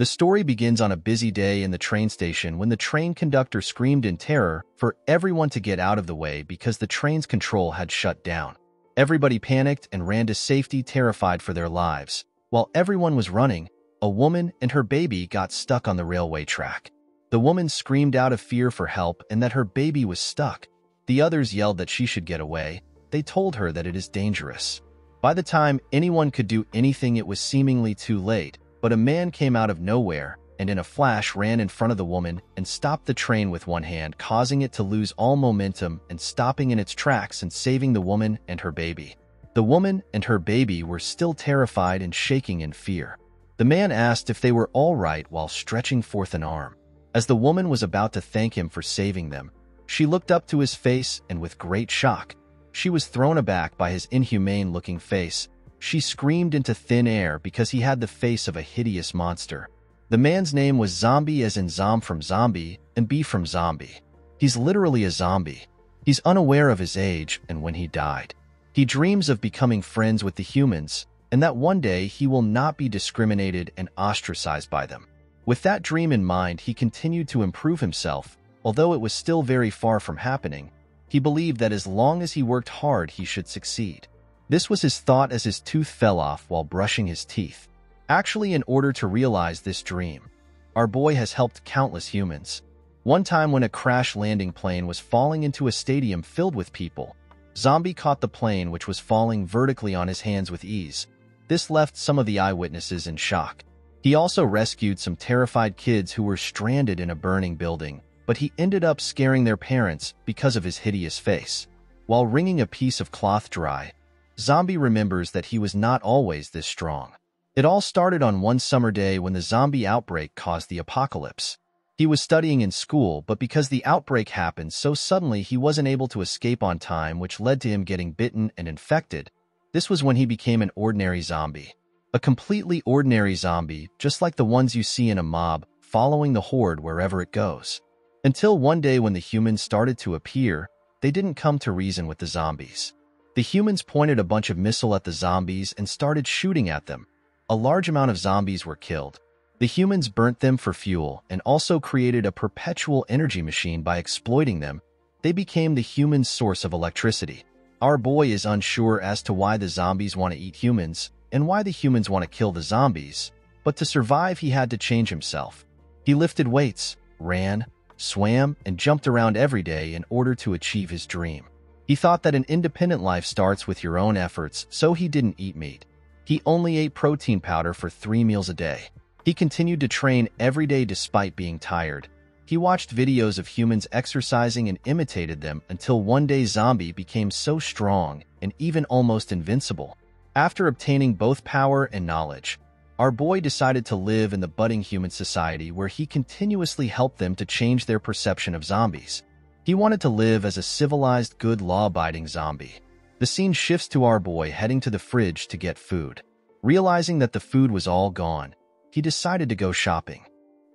The story begins on a busy day in the train station when the train conductor screamed in terror for everyone to get out of the way because the train's control had shut down. Everybody panicked and ran to safety, terrified for their lives. While everyone was running, a woman and her baby got stuck on the railway track. The woman screamed out of fear for help and that her baby was stuck. The others yelled that she should get away. They told her that it is dangerous. By the time anyone could do anything, it was seemingly too late, but a man came out of nowhere and in a flash ran in front of the woman and stopped the train with one hand, causing it to lose all momentum and stopping in its tracks and saving the woman and her baby. The woman and her baby were still terrified and shaking in fear. The man asked if they were all right while stretching forth an arm. As the woman was about to thank him for saving them, she looked up to his face and with great shock, she was thrown aback by his inhumane-looking face. She screamed into thin air because he had the face of a hideous monster. The man's name was Zombie, as in Zom from Zombie and B from Zombie. He's literally a zombie. He's unaware of his age, and when he died, he dreams of becoming friends with the humans and that one day he will not be discriminated and ostracized by them. With that dream in mind, he continued to improve himself. Although it was still very far from happening, he believed that as long as he worked hard, he should succeed. This was his thought as his tooth fell off while brushing his teeth. Actually, in order to realize this dream, our boy has helped countless humans. One time when a crash landing plane was falling into a stadium filled with people, Zombie caught the plane, which was falling vertically on his hands with ease. This left some of the eyewitnesses in shock. He also rescued some terrified kids who were stranded in a burning building, but he ended up scaring their parents because of his hideous face. While wringing a piece of cloth dry, Zombie remembers that he was not always this strong. It all started on one summer day when the zombie outbreak caused the apocalypse. He was studying in school, but because the outbreak happened so suddenly, he wasn't able to escape on time, which led to him getting bitten and infected. This was when he became an ordinary zombie. A completely ordinary zombie, just like the ones you see in a mob, following the horde wherever it goes. Until one day when the humans started to appear, they didn't come to reason with the zombies. The humans pointed a bunch of missiles at the zombies and started shooting at them. A large amount of zombies were killed. The humans burnt them for fuel and also created a perpetual energy machine by exploiting them. They became the human source of electricity. Our boy is unsure as to why the zombies want to eat humans and why the humans want to kill the zombies, but to survive he had to change himself. He lifted weights, ran, swam, and jumped around every day in order to achieve his dream. He thought that an independent life starts with your own efforts, so he didn't eat meat. He only ate protein powder for 3 meals a day. He continued to train every day despite being tired. He watched videos of humans exercising and imitated them until one day Zombie became so strong and even almost invincible. After obtaining both power and knowledge, our boy decided to live in the budding human society where he continuously helped them to change their perception of zombies. He wanted to live as a civilized, good, law-abiding zombie. The scene shifts to our boy heading to the fridge to get food. Realizing that the food was all gone, he decided to go shopping.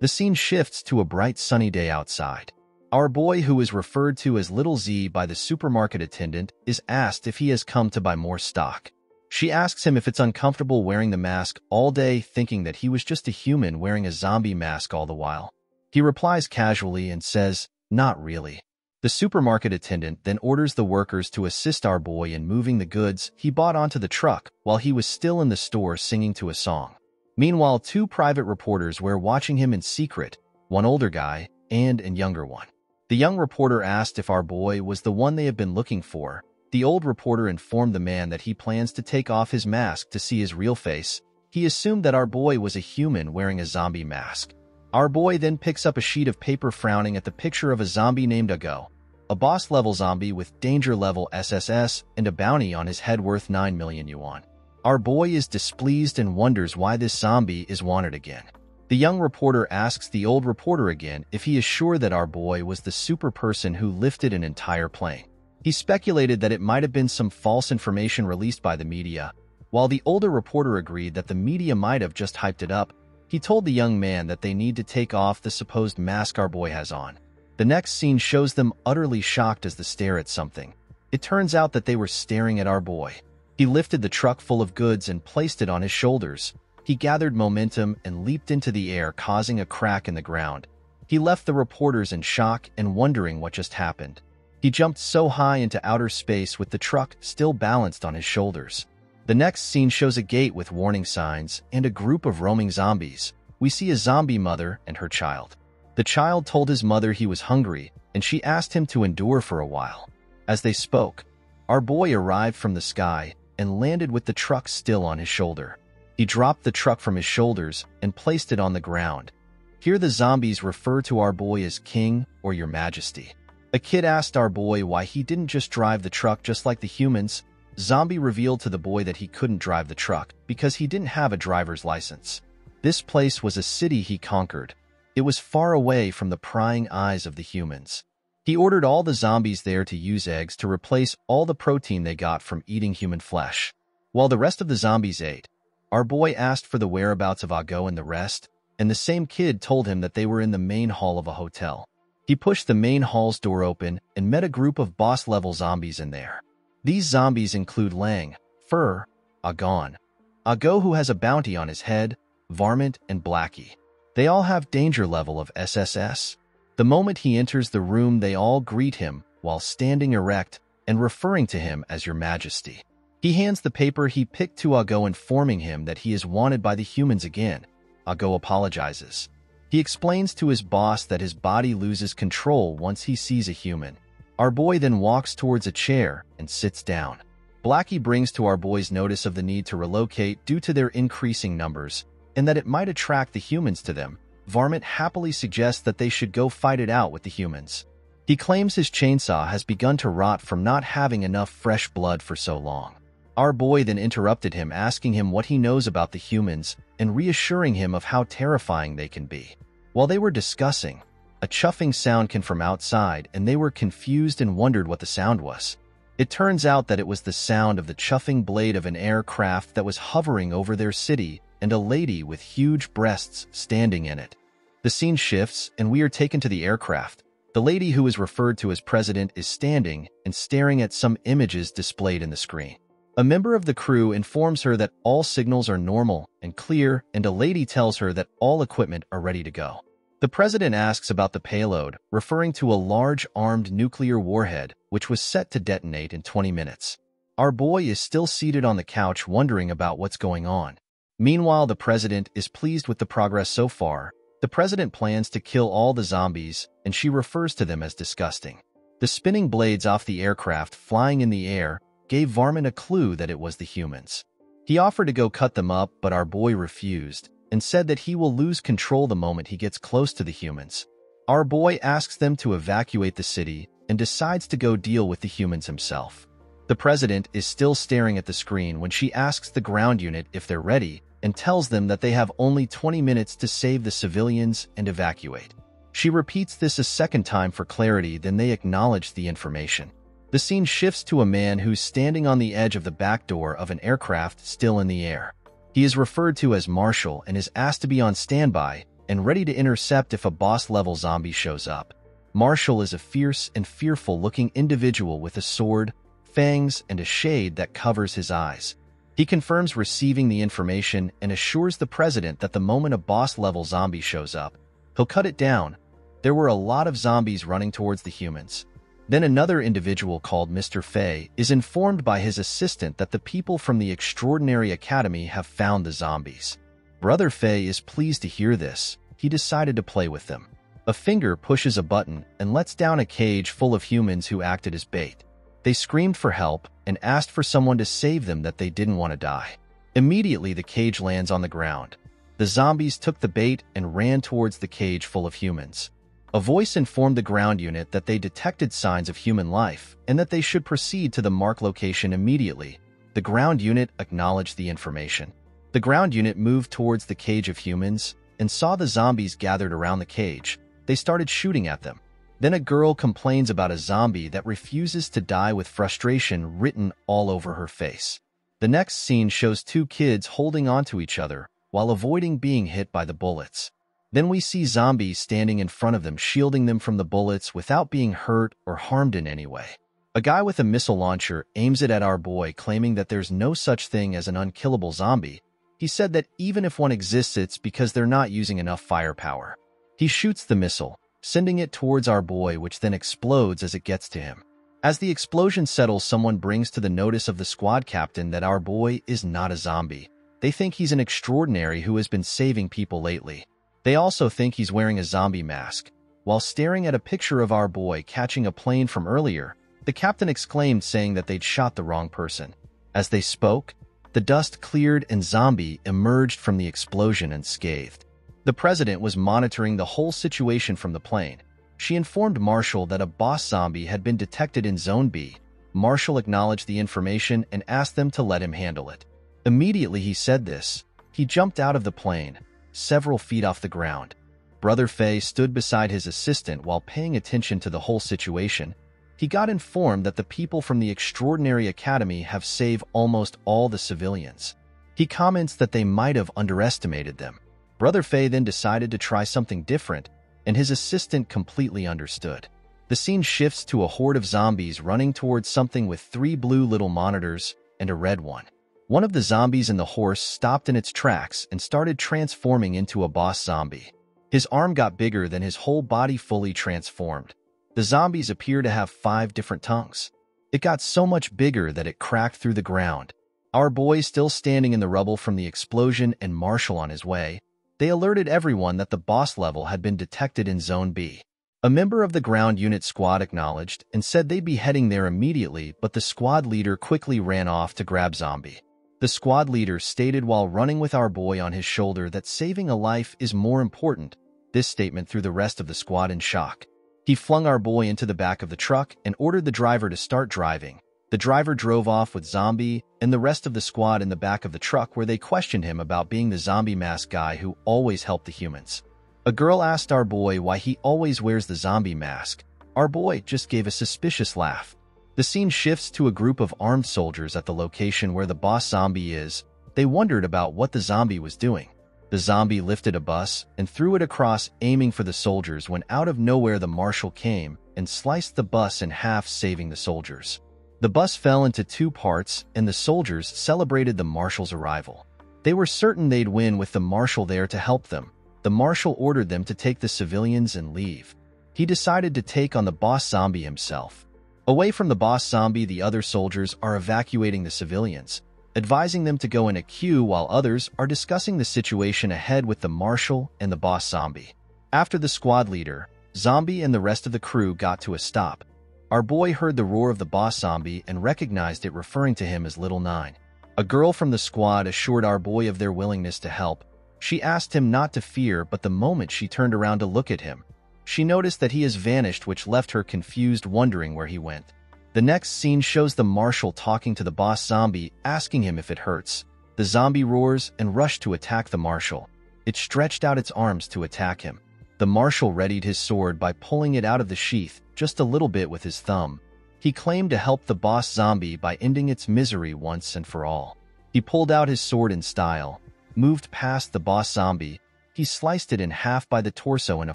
The scene shifts to a bright sunny day outside. Our boy, who is referred to as Little Z by the supermarket attendant, is asked if he has come to buy more stock. She asks him if it's uncomfortable wearing the mask all day, thinking that he was just a human wearing a zombie mask all the while. He replies casually and says, "Not really." The supermarket attendant then orders the workers to assist our boy in moving the goods he bought onto the truck while he was still in the store singing to a song. Meanwhile, 2 private reporters were watching him in secret, one older guy and an younger one. The young reporter asked if our boy was the one they have been looking for. The old reporter informed the man that he plans to take off his mask to see his real face. He assumed that our boy was a human wearing a zombie mask. Our boy then picks up a sheet of paper, frowning at the picture of a zombie named Ago, a boss-level zombie with danger level SSS and a bounty on his head worth 9 million yuan. Our boy is displeased and wonders why this zombie is wanted again. The young reporter asks the old reporter again if he is sure that our boy was the super person who lifted an entire plane. He speculated that it might have been some false information released by the media. While the older reporter agreed that the media might have just hyped it up, he told the young man that they need to take off the supposed mask our boy has on. The next scene shows them utterly shocked as they stare at something. It turns out that they were staring at our boy. He lifted the truck full of goods and placed it on his shoulders. He gathered momentum and leaped into the air, causing a crack in the ground. He left the reporters in shock and wondering what just happened. He jumped so high into outer space with the truck still balanced on his shoulders. The next scene shows a gate with warning signs and a group of roaming zombies. We see a zombie mother and her child. The child told his mother he was hungry, and she asked him to endure for a while. As they spoke, our boy arrived from the sky and landed with the truck still on his shoulder. He dropped the truck from his shoulders and placed it on the ground. Here the zombies refer to our boy as King or Your Majesty. A kid asked our boy why he didn't just drive the truck just like the humans. Zombie revealed to the boy that he couldn't drive the truck because he didn't have a driver's license. This place was a city he conquered. It was far away from the prying eyes of the humans. He ordered all the zombies there to use eggs to replace all the protein they got from eating human flesh. While the rest of the zombies ate, our boy asked for the whereabouts of Ago and the rest, and the same kid told him that they were in the main hall of a hotel. He pushed the main hall's door open and met a group of boss-level zombies in there. These zombies include Lang, Fur, Agon, Ago who has a bounty on his head, Varmint, and Blackie. They all have danger level of SSS. The moment he enters the room, they all greet him while standing erect and referring to him as Your Majesty. He hands the paper he picked to Ago, informing him that he is wanted by the humans again. Ago apologizes. He explains to his boss that his body loses control once he sees a human. Our boy then walks towards a chair and sits down. Blackie brings to our boy's notice of the need to relocate due to their increasing numbers and that it might attract the humans to them. Varmint happily suggests that they should go fight it out with the humans. He claims his chainsaw has begun to rot from not having enough fresh blood for so long. Our boy then interrupted him, asking him what he knows about the humans and reassuring him of how terrifying they can be. While they were discussing, a chuffing sound came from outside, and they were confused and wondered what the sound was. It turns out that it was the sound of the chuffing blade of an aircraft that was hovering over their city and a lady with huge breasts standing in it. The scene shifts, and we are taken to the aircraft. The lady, who is referred to as President, is standing and staring at some images displayed in the screen. A member of the crew informs her that all signals are normal and clear, and a lady tells her that all equipment are ready to go. The president asks about the payload, referring to a large armed nuclear warhead, which was set to detonate in 20 minutes. Our boy is still seated on the couch wondering about what's going on. Meanwhile, the president is pleased with the progress so far. The president plans to kill all the zombies, and she refers to them as disgusting. The spinning blades off the aircraft flying in the air gave Varmint a clue that it was the humans. He offered to go cut them up, but our boy refused and said that he will lose control the moment he gets close to the humans. Our boy asks them to evacuate the city and decides to go deal with the humans himself. The president is still staring at the screen when she asks the ground unit if they're ready and tells them that they have only 20 minutes to save the civilians and evacuate. She repeats this a second time for clarity, then they acknowledge the information. The scene shifts to a man who's standing on the edge of the back door of an aircraft still in the air. He is referred to as Marshall and is asked to be on standby and ready to intercept if a boss-level zombie shows up. Marshall is a fierce and fearful-looking individual with a sword, fangs, and a shade that covers his eyes. He confirms receiving the information and assures the president that the moment a boss-level zombie shows up, he'll cut it down. There were a lot of zombies running towards the humans. Then another individual called Mr. Fay is informed by his assistant that the people from the Extraordinary Academy have found the zombies. Brother Fay is pleased to hear this. He decided to play with them. A finger pushes a button and lets down a cage full of humans who acted as bait. They screamed for help and asked for someone to save them, that they didn't want to die. Immediately, the cage lands on the ground. The zombies took the bait and ran towards the cage full of humans. A voice informed the ground unit that they detected signs of human life and that they should proceed to the mark location immediately. The ground unit acknowledged the information. The ground unit moved towards the cage of humans and saw the zombies gathered around the cage. They started shooting at them. Then a girl complains about a zombie that refuses to die, with frustration written all over her face. The next scene shows two kids holding onto each other while avoiding being hit by the bullets. Then we see zombies standing in front of them, shielding them from the bullets without being hurt or harmed in any way. A guy with a missile launcher aims it at our boy, claiming that there's no such thing as an unkillable zombie. He said that even if one exists, it's because they're not using enough firepower. He shoots the missile, sending it towards our boy, which then explodes as it gets to him. As the explosion settles, someone brings to the notice of the squad captain that our boy is not a zombie. They think he's an extraordinary who has been saving people lately. They also think he's wearing a zombie mask. While staring at a picture of our boy catching a plane from earlier, the captain exclaimed, saying that they'd shot the wrong person. As they spoke, the dust cleared and Zombie emerged from the explosion unscathed. The president was monitoring the whole situation from the plane. She informed Marshall that a boss zombie had been detected in Zone B. Marshall acknowledged the information and asked them to let him handle it. Immediately he said this, he jumped out of the plane, several feet off the ground. Brother Fei stood beside his assistant while paying attention to the whole situation. He got informed that the people from the Extraordinary Academy have saved almost all the civilians. He comments that they might have underestimated them. Brother Fei then decided to try something different, and his assistant completely understood. The scene shifts to a horde of zombies running towards something with three blue little monitors and a red one. One of the zombies in the horse stopped in its tracks and started transforming into a boss zombie. His arm got bigger than his whole body fully transformed. The zombies appear to have 5 different tongues. It got so much bigger that it cracked through the ground. Our boy still standing in the rubble from the explosion and Marshall on his way. They alerted everyone that the boss level had been detected in Zone B. A member of the ground unit squad acknowledged and said they'd be heading there immediately, but the squad leader quickly ran off to grab Zombie. The squad leader stated while running with our boy on his shoulder that saving a life is more important. This statement threw the rest of the squad in shock. He flung our boy into the back of the truck and ordered the driver to start driving. The driver drove off with Zombie and the rest of the squad in the back of the truck, where they questioned him about being the zombie mask guy who always helped the humans. A girl asked our boy why he always wears the zombie mask. Our boy just gave a suspicious laugh. The scene shifts to a group of armed soldiers at the location where the boss zombie is. They wondered about what the zombie was doing. The zombie lifted a bus and threw it across, aiming for the soldiers, when out of nowhere the marshal came and sliced the bus in half, saving the soldiers. The bus fell into 2 parts, and the soldiers celebrated the marshal's arrival. They were certain they'd win with the marshal there to help them. The marshal ordered them to take the civilians and leave. He decided to take on the boss zombie himself. Away from the boss zombie, the other soldiers are evacuating the civilians, advising them to go in a queue, while others are discussing the situation ahead with the marshal and the boss zombie. After the squad leader, Zombie and the rest of the crew got to a stop, our boy heard the roar of the boss zombie and recognized it, referring to him as Little 9. A girl from the squad assured our boy of their willingness to help. She asked him not to fear, but the moment she turned around to look at him, she noticed that he has vanished, which left her confused, wondering where he went. The next scene shows the marshal talking to the boss zombie, asking him if it hurts. The zombie roars and rushed to attack the marshal. It stretched out its arms to attack him. The marshal readied his sword by pulling it out of the sheath just a little bit with his thumb. He claimed to help the boss zombie by ending its misery once and for all. He pulled out his sword in style, moved past the boss zombie. He sliced it in half by the torso in a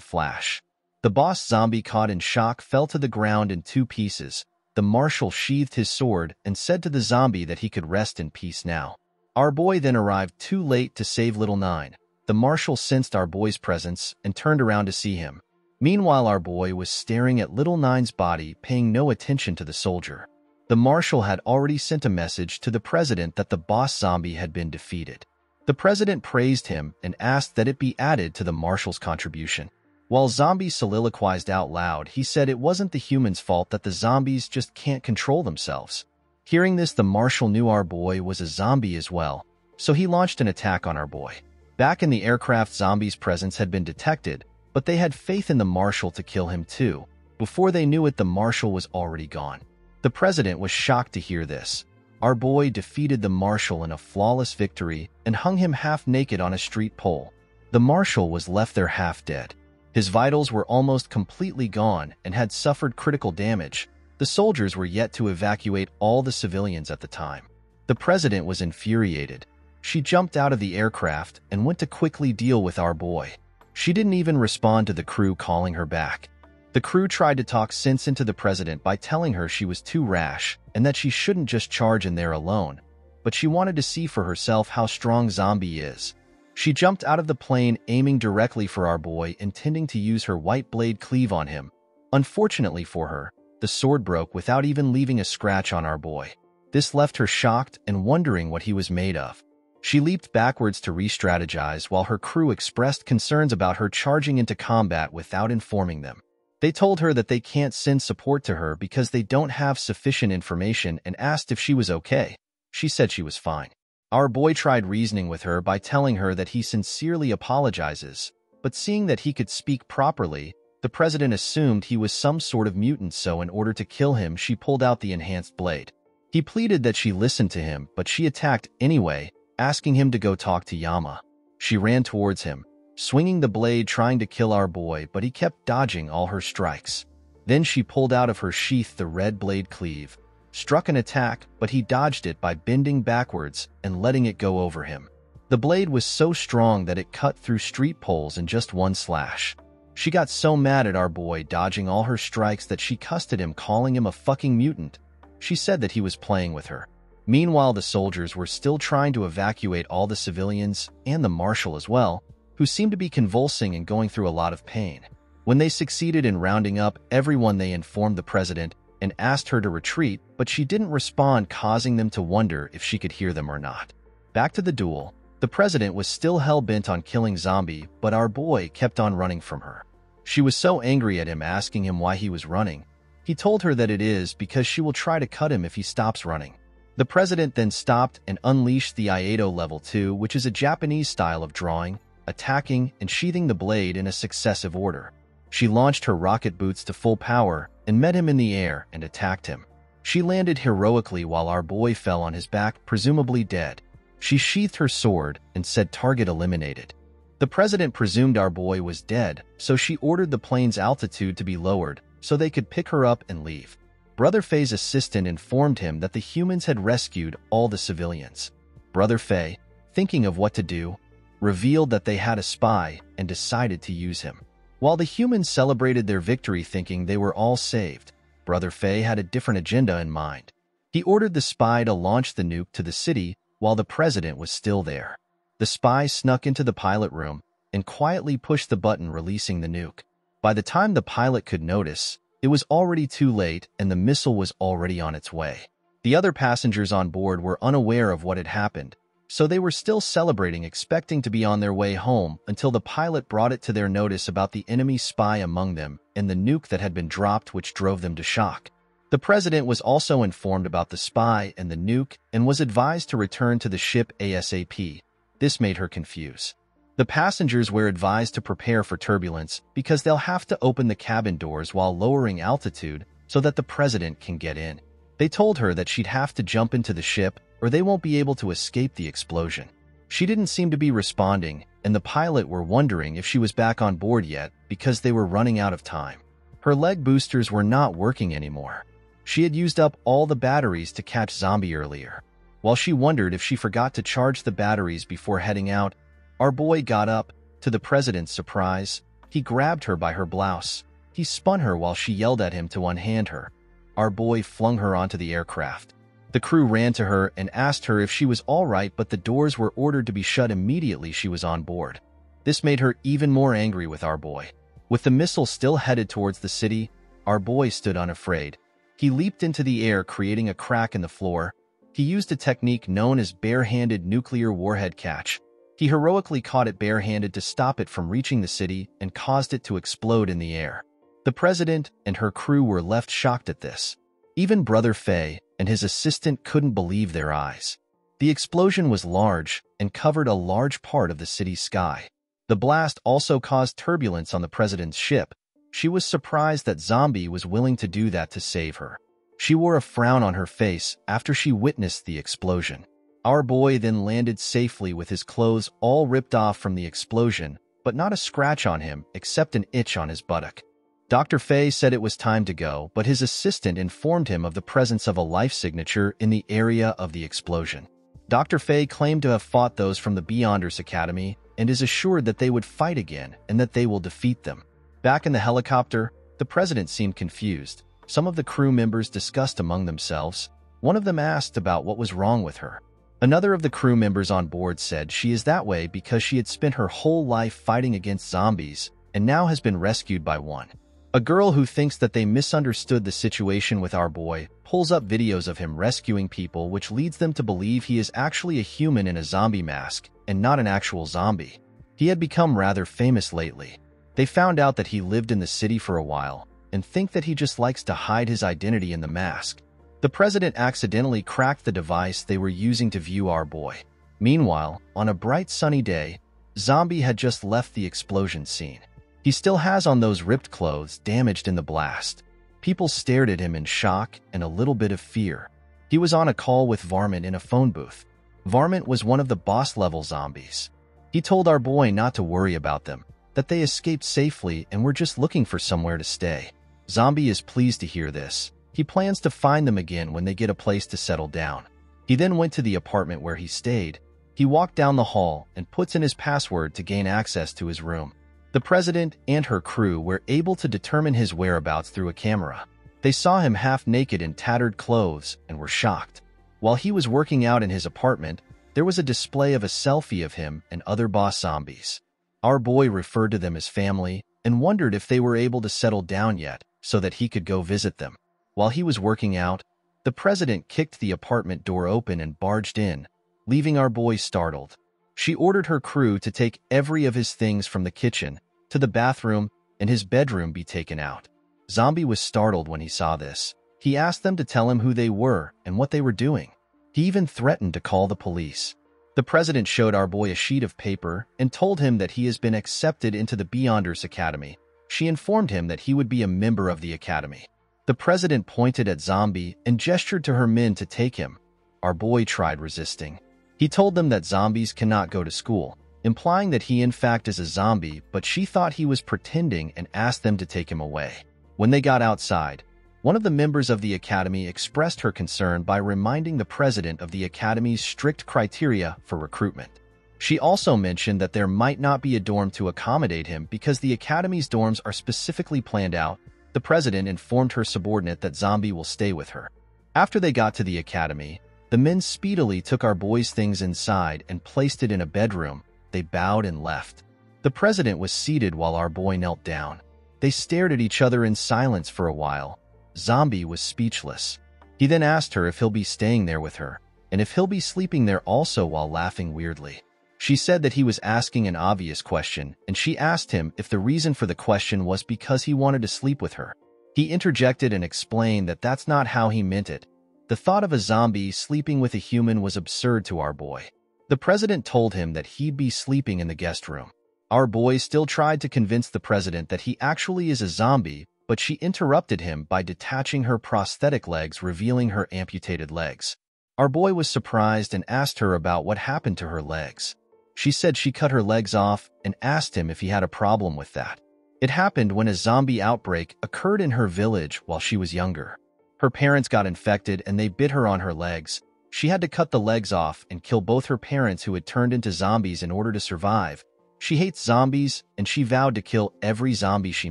flash. The boss zombie, caught in shock, fell to the ground in 2 pieces. The marshal sheathed his sword and said to the zombie that he could rest in peace now. Our boy then arrived too late to save Little 9. The marshal sensed our boy's presence and turned around to see him. Meanwhile, our boy was staring at Little 9's body, paying no attention to the soldier. The marshal had already sent a message to the president that the boss zombie had been defeated. The president praised him and asked that it be added to the marshal's contribution. While Zombie soliloquized out loud, he said it wasn't the humans' fault, that the zombies just can't control themselves. Hearing this, the marshal knew our boy was a zombie as well, so he launched an attack on our boy. Back in the aircraft, Zombie's presence had been detected, but they had faith in the marshal to kill him too. Before they knew it, the marshal was already gone. The president was shocked to hear this. Our boy defeated the marshal in a flawless victory and hung him half-naked on a street pole. The marshal was left there half-dead. His vitals were almost completely gone and had suffered critical damage. The soldiers were yet to evacuate all the civilians at the time. The president was infuriated. She jumped out of the aircraft and went to quickly deal with our boy. She didn't even respond to the crew calling her back. The crew tried to talk sense into the president by telling her she was too rash and that she shouldn't just charge in there alone. but she wanted to see for herself how strong Zombie is. She jumped out of the plane, aiming directly for our boy, intending to use her white blade cleave on him. Unfortunately for her, the sword broke without even leaving a scratch on our boy. This left her shocked and wondering what he was made of. She leaped backwards to re-strategize while her crew expressed concerns about her charging into combat without informing them. They told her that they can't send support to her because they don't have sufficient information and asked if she was okay. She said she was fine. Our boy tried reasoning with her by telling her that he sincerely apologizes, but seeing that he could speak properly, the president assumed he was some sort of mutant, so in order to kill him, she pulled out the enhanced blade. He pleaded that she listen to him, but she attacked anyway, asking him to go talk to Yama. She ran towards him, swinging the blade trying to kill our boy, but he kept dodging all her strikes. Then she pulled out of her sheath the red blade cleave, struck an attack, but he dodged it by bending backwards and letting it go over him. The blade was so strong that it cut through street poles in just one slash. She got so mad at our boy dodging all her strikes that she cussed at him, calling him a fucking mutant. She said that he was playing with her. Meanwhile, the soldiers were still trying to evacuate all the civilians, and the marshal as well, who seemed to be convulsing and going through a lot of pain. When they succeeded in rounding up everyone, they informed the president and asked her to retreat, but she didn't respond, causing them to wonder if she could hear them or not. Back to the duel, the president was still hell-bent on killing Zombie, but our boy kept on running from her. She was so angry at him, asking him why he was running. He told her that it is because she will try to cut him if he stops running. The president then stopped and unleashed the Iaido level 2, which is a Japanese style of drawing, attacking, and sheathing the blade in a successive order. She launched her rocket boots to full power and met him in the air and attacked him. She landed heroically while our boy fell on his back, presumably dead. She sheathed her sword and said target eliminated. The president presumed our boy was dead, so she ordered the plane's altitude to be lowered so they could pick her up and leave. Brother Fei's assistant informed him that the humans had rescued all the civilians. Brother Fei, thinking of what to do, revealed that they had a spy and decided to use him. While the humans celebrated their victory thinking they were all saved, Brother Fei had a different agenda in mind. He ordered the spy to launch the nuke to the city while the president was still there. The spy snuck into the pilot room and quietly pushed the button releasing the nuke. By the time the pilot could notice, it was already too late and the missile was already on its way. The other passengers on board were unaware of what had happened, so they were still celebrating, expecting to be on their way home, until the pilot brought it to their notice about the enemy spy among them and the nuke that had been dropped, which drove them to shock. The president was also informed about the spy and the nuke and was advised to return to the ship ASAP. This made her confused. The passengers were advised to prepare for turbulence because they'll have to open the cabin doors while lowering altitude so that the president can get in. They told her that she'd have to jump into the ship or they won't be able to escape the explosion. She didn't seem to be responding, and the pilot were wondering if she was back on board yet because they were running out of time. Her leg boosters were not working anymore. She had used up all the batteries to catch Zombie earlier. While she wondered if she forgot to charge the batteries before heading out, our boy got up. To the president's surprise, he grabbed her by her blouse. He spun her while she yelled at him to unhand her. Our boy flung her onto the aircraft. The crew ran to her and asked her if she was all right, but the doors were ordered to be shut immediately she was on board. This made her even more angry with our boy. With the missile still headed towards the city, our boy stood unafraid. He leaped into the air, creating a crack in the floor. He used a technique known as bare-handed nuclear warhead catch. He heroically caught it bare-handed to stop it from reaching the city and caused it to explode in the air. The president and her crew were left shocked at this. Even Brother Fei and his assistant couldn't believe their eyes. The explosion was large and covered a large part of the city's sky. The blast also caused turbulence on the president's ship. She was surprised that Zombie was willing to do that to save her. She wore a frown on her face after she witnessed the explosion. Our boy then landed safely with his clothes all ripped off from the explosion, but not a scratch on him except an itch on his buttock. Dr. Fei said it was time to go, but his assistant informed him of the presence of a life signature in the area of the explosion. Dr. Fei claimed to have fought those from the Beyonders Academy and is assured that they would fight again and that they will defeat them. Back in the helicopter, the president seemed confused. Some of the crew members discussed among themselves. One of them asked about what was wrong with her. Another of the crew members on board said she is that way because she had spent her whole life fighting against zombies and now has been rescued by one. A girl who thinks that they misunderstood the situation with our boy pulls up videos of him rescuing people, which leads them to believe he is actually a human in a zombie mask and not an actual zombie. He had become rather famous lately. They found out that he lived in the city for a while and think that he just likes to hide his identity in the mask. The president accidentally cracked the device they were using to view our boy. Meanwhile, on a bright sunny day, Zombie had just left the explosion scene. He still has on those ripped clothes damaged in the blast. People stared at him in shock and a little bit of fear. He was on a call with Varmint in a phone booth. Varmint was one of the boss-level zombies. He told our boy not to worry about them, that they escaped safely and were just looking for somewhere to stay. Zombie is pleased to hear this. He plans to find them again when they get a place to settle down. He then went to the apartment where he stayed. He walked down the hall and puts in his password to gain access to his room. The president and her crew were able to determine his whereabouts through a camera. They saw him half-naked in tattered clothes and were shocked. While he was working out in his apartment, there was a display of a selfie of him and other boss zombies. Our boy referred to them as family and wondered if they were able to settle down yet so that he could go visit them. While he was working out, the president kicked the apartment door open and barged in, leaving our boy startled. She ordered her crew to take every of his things from the kitchen to the bathroom and his bedroom be taken out. Zombie was startled when he saw this. He asked them to tell him who they were and what they were doing. He even threatened to call the police. The president showed our boy a sheet of paper and told him that he has been accepted into the Beyonders Academy. She informed him that he would be a member of the academy. The president pointed at Zombie and gestured to her men to take him. Our boy tried resisting. He told them that zombies cannot go to school, implying that he in fact is a zombie, but she thought he was pretending and asked them to take him away. When they got outside, one of the members of the academy expressed her concern by reminding the president of the academy's strict criteria for recruitment. She also mentioned that there might not be a dorm to accommodate him because the academy's dorms are specifically planned out. The president informed her subordinate that Zombie will stay with her. After they got to the academy, the men speedily took our boy's things inside and placed it in a bedroom. They bowed and left. The president was seated while our boy knelt down. They stared at each other in silence for a while. Zombie was speechless. He then asked her if he'll be staying there with her, and if he'll be sleeping there also, while laughing weirdly. She said that he was asking an obvious question, and she asked him if the reason for the question was because he wanted to sleep with her. He interjected and explained that that's not how he meant it. The thought of a zombie sleeping with a human was absurd to our boy. The president told him that he'd be sleeping in the guest room. Our boy still tried to convince the president that he actually is a zombie, but she interrupted him by detaching her prosthetic legs, revealing her amputated legs. Our boy was surprised and asked her about what happened to her legs. She said she cut her legs off and asked him if he had a problem with that. It happened when a zombie outbreak occurred in her village while she was younger. Her parents got infected and they bit her on her legs. She had to cut the legs off and kill both her parents, who had turned into zombies, in order to survive. She hates zombies and she vowed to kill every zombie she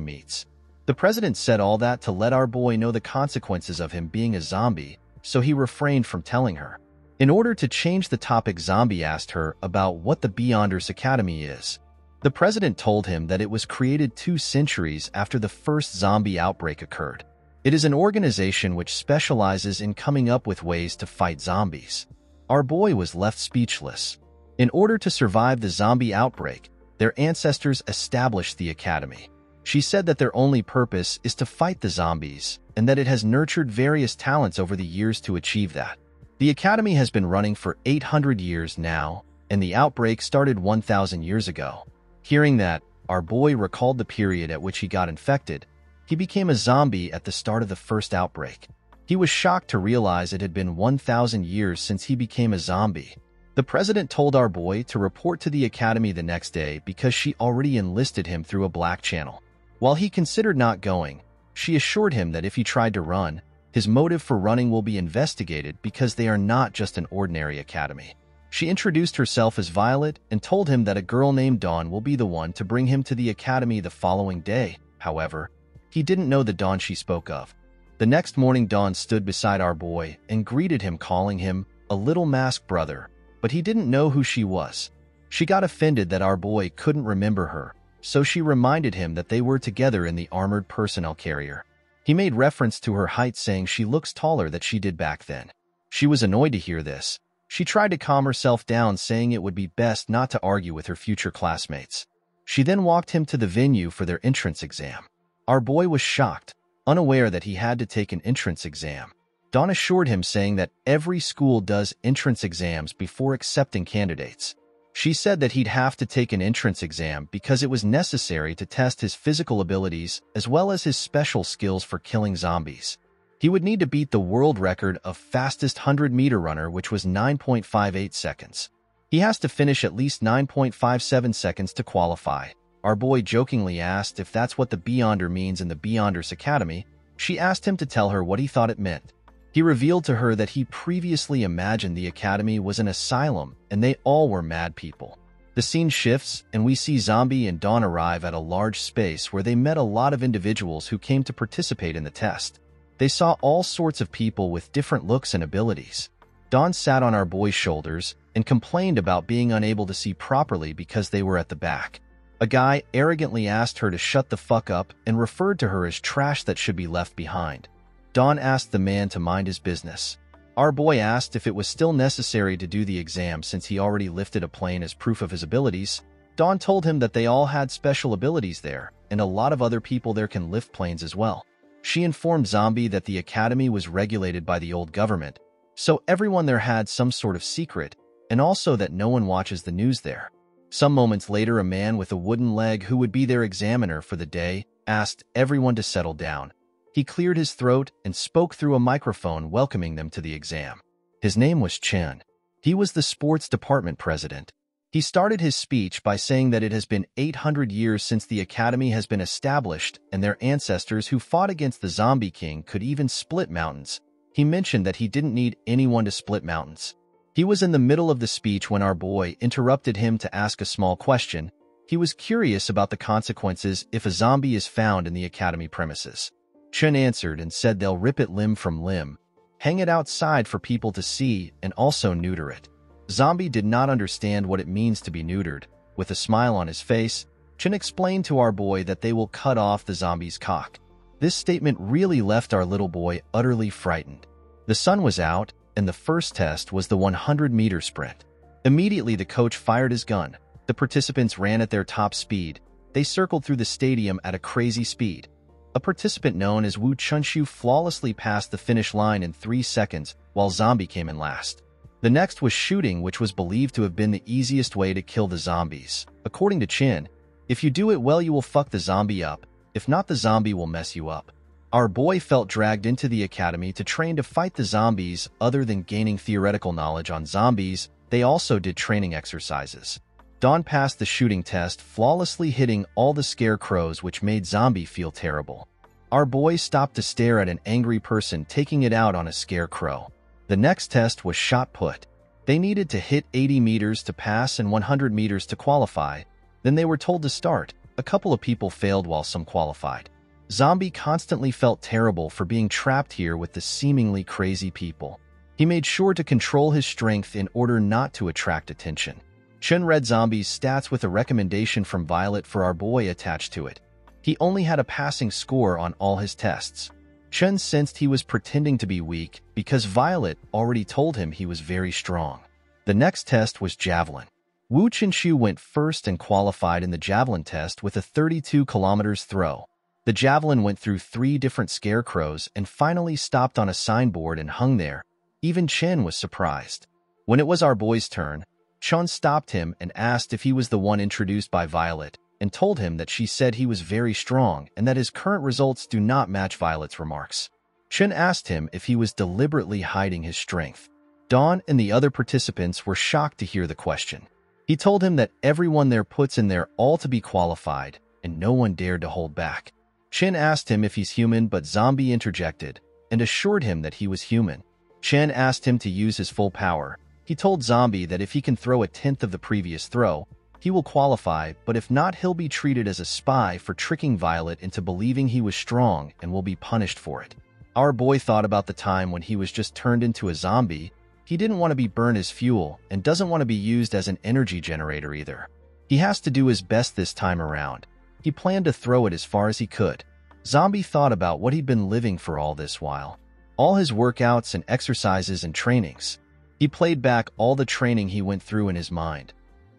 meets. The president said all that to let our boy know the consequences of him being a zombie, so he refrained from telling her. In order to change the topic, Zombie asked her about what the Beyonders Academy is. The president told him that it was created 2 centuries after the first zombie outbreak occurred. It is an organization which specializes in coming up with ways to fight zombies. Our boy was left speechless. In order to survive the zombie outbreak, their ancestors established the academy. She said that their only purpose is to fight the zombies, and that it has nurtured various talents over the years to achieve that. The academy has been running for 800 years now, and the outbreak started 1,000 years ago. Hearing that, our boy recalled the period at which he got infected. He became a zombie at the start of the first outbreak. He was shocked to realize it had been 1,000 years since he became a zombie. The president told our boy to report to the academy the next day because she already enlisted him through a black channel. While he considered not going, she assured him that if he tried to run, his motive for running will be investigated because they are not just an ordinary academy. She introduced herself as Violet and told him that a girl named Dawn will be the one to bring him to the academy the following day. However, he didn't know the Dawn she spoke of. The next morning, Dawn stood beside our boy and greeted him, calling him a little mask brother. but he didn't know who she was. She got offended that our boy couldn't remember her, so she reminded him that they were together in the armored personnel carrier. He made reference to her height, saying she looks taller than she did back then. She was annoyed to hear this. She tried to calm herself down, saying it would be best not to argue with her future classmates. She then walked him to the venue for their entrance exam. Our boy was shocked, unaware that he had to take an entrance exam. Dawn assured him, saying that every school does entrance exams before accepting candidates. She said that he'd have to take an entrance exam because it was necessary to test his physical abilities as well as his special skills for killing zombies. He would need to beat the world record of fastest 100-meter runner, which was 9.58 seconds. He has to finish at least 9.57 seconds to qualify. Our boy jokingly asked if that's what the Beyonder means in the Beyonders Academy. She asked him to tell her what he thought it meant. He revealed to her that he previously imagined the academy was an asylum and they all were mad people. The scene shifts and we see Zombie and Dawn arrive at a large space where they met a lot of individuals who came to participate in the test. They saw all sorts of people with different looks and abilities. Dawn sat on our boy's shoulders and complained about being unable to see properly because they were at the back. A guy arrogantly asked her to shut the fuck up and referred to her as trash that should be left behind. Dawn asked the man to mind his business. Our boy asked if it was still necessary to do the exam since he already lifted a plane as proof of his abilities. Dawn told him that they all had special abilities there, and a lot of other people there can lift planes as well. She informed Zombie that the academy was regulated by the old government, so everyone there had some sort of secret, and also that no one watches the news there. Some moments later, a man with a wooden leg who would be their examiner for the day asked everyone to settle down. He cleared his throat and spoke through a microphone, welcoming them to the exam. His name was Chen. He was the sports department president. He started his speech by saying that it has been 800 years since the academy has been established, and their ancestors who fought against the Zombie King could even split mountains. He mentioned that he didn't need anyone to split mountains. He was in the middle of the speech when our boy interrupted him to ask a small question. He was curious about the consequences if a zombie is found in the academy premises. Chen answered and said they'll rip it limb from limb, hang it outside for people to see, and also neuter it. Zombie did not understand what it means to be neutered. With a smile on his face, Chen explained to our boy that they will cut off the zombie's cock. This statement really left our little boy utterly frightened. The sun was out, and the first test was the 100-meter sprint. Immediately, the coach fired his gun. The participants ran at their top speed. They circled through the stadium at a crazy speed. A participant known as Wu Chunshu flawlessly passed the finish line in 3 seconds, while Zombie came in last. The next was shooting, which was believed to have been the easiest way to kill the zombies. According to Chen, if you do it well, you will fuck the zombie up. If not, the zombie will mess you up. Our boy felt dragged into the academy to train to fight the zombies. Other than gaining theoretical knowledge on zombies, they also did training exercises. Dawn passed the shooting test, flawlessly hitting all the scarecrows, which made Zombie feel terrible. Our boy stopped to stare at an angry person taking it out on a scarecrow. The next test was shot put. They needed to hit 80 meters to pass and 100 meters to qualify. Then they were told to start. A couple of people failed while some qualified. Zombie constantly felt terrible for being trapped here with the seemingly crazy people. He made sure to control his strength in order not to attract attention. Chen read Zombie's stats with a recommendation from Violet for our boy attached to it. He only had a passing score on all his tests. Chen sensed he was pretending to be weak because Violet already told him he was very strong. The next test was javelin. Wu Chenxiu went first and qualified in the javelin test with a 32-kilometers throw. The javelin went through 3 different scarecrows and finally stopped on a signboard and hung there. Even Chen was surprised. When it was our boy's turn, Chen stopped him and asked if he was the one introduced by Violet, and told him that she said he was very strong and that his current results do not match Violet's remarks. Chen asked him if he was deliberately hiding his strength. Dawn and the other participants were shocked to hear the question. He told him that everyone there puts in their all to be qualified, and no one dared to hold back. Chen asked him if he's human, but Zombie interjected and assured him that he was human. Chen asked him to use his full power. He told Zombie that if he can throw a 10th of the previous throw, he will qualify, but if not, he'll be treated as a spy for tricking Violet into believing he was strong and will be punished for it. Our boy thought about the time when he was just turned into a zombie. He didn't want to be burned as fuel and doesn't want to be used as an energy generator either. He has to do his best this time around. He planned to throw it as far as he could. Zombie thought about what he'd been living for all this while. All his workouts and exercises and trainings. He played back all the training he went through in his mind.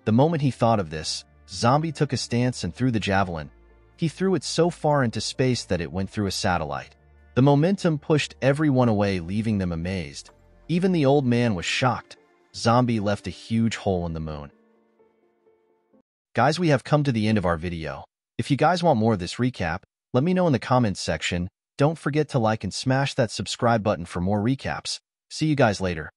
The moment he thought of this, Zombie took a stance and threw the javelin. He threw it so far into space that it went through a satellite. The momentum pushed everyone away, leaving them amazed. Even the old man was shocked. Zombie left a huge hole in the moon. Guys, we have come to the end of our video. If you guys want more of this recap, let me know in the comments section. Don't forget to like and smash that subscribe button for more recaps. See you guys later.